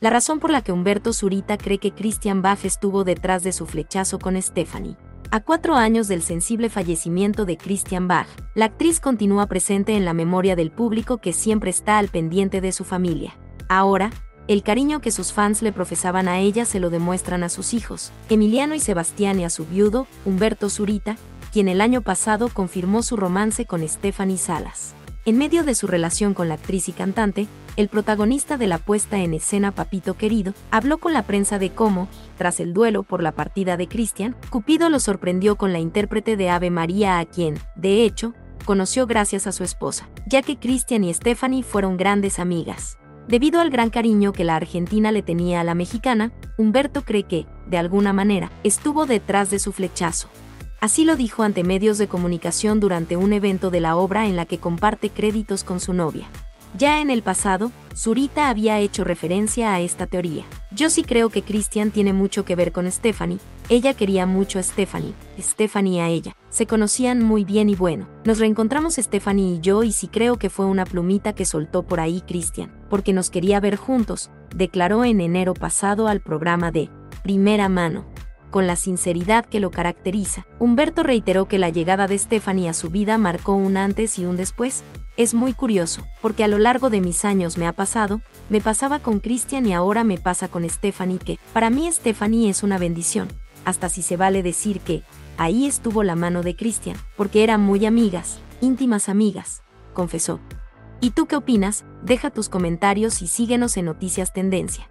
La razón por la que Humberto Zurita cree que Christian Bach estuvo detrás de su flechazo con Stephanie. A 4 años del sensible fallecimiento de Christian Bach, la actriz continúa presente en la memoria del público que siempre está al pendiente de su familia. Ahora, el cariño que sus fans le profesaban a ella se lo demuestran a sus hijos, Emiliano y Sebastián, y a su viudo, Humberto Zurita, quien el año pasado confirmó su romance con Stephanie Salas. En medio de su relación con la actriz y cantante, el protagonista de la puesta en escena Papito Querido habló con la prensa de cómo, tras el duelo por la partida de Christian, Cupido lo sorprendió con la intérprete de Ave María, a quien, de hecho, conoció gracias a su esposa, ya que Christian y Stephanie fueron grandes amigas. Debido al gran cariño que la argentina le tenía a la mexicana, Humberto cree que, de alguna manera, estuvo detrás de su flechazo. Así lo dijo ante medios de comunicación durante un evento de la obra en la que comparte créditos con su novia. Ya en el pasado, Zurita había hecho referencia a esta teoría. Yo sí creo que Christian tiene mucho que ver con Stephanie, ella quería mucho a Stephanie, Stephanie a ella, se conocían muy bien y bueno, nos reencontramos Stephanie y yo y sí creo que fue una plumita que soltó por ahí Christian, porque nos quería ver juntos, declaró en enero pasado al programa de Primera Mano. Con la sinceridad que lo caracteriza, Humberto reiteró que la llegada de Stephanie a su vida marcó un antes y un después. Es muy curioso, porque a lo largo de mis años me pasaba con Christian y ahora me pasa con Stephanie, que para mí Stephanie es una bendición, hasta si se vale decir que ahí estuvo la mano de Christian, porque eran muy amigas, íntimas amigas, confesó. ¿Y tú qué opinas? Deja tus comentarios y síguenos en Noticias Tendencia.